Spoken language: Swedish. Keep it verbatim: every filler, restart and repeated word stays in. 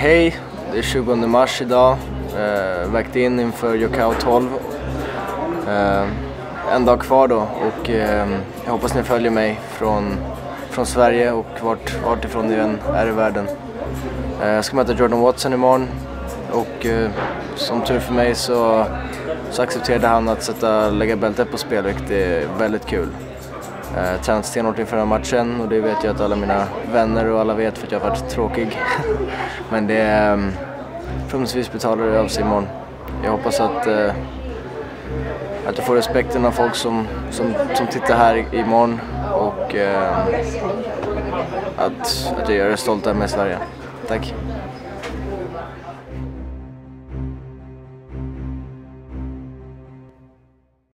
Hej, det är tjugonde mars idag, eh, vägt in inför YOKKAO tolv. Eh, en dag kvar då och eh, jag hoppas ni följer mig från, från Sverige och vart, vart ifrån ni än är i världen. Eh, jag ska möta Jordan Watson imorgon och eh, som tur för mig så, så accepterade han att sätta, lägga bältet på spel, vilket är väldigt kul. Jag tränade stenhårt inför den här matchen och det vet jag att alla mina vänner och alla vet för att jag har varit tråkig. Men det är förhoppningsvis betalar det av sig imorgon. Jag hoppas att, eh, att jag får respekten av folk som, som, som tittar här imorgon och eh, att, att jag gör det stolta med Sverige. Tack!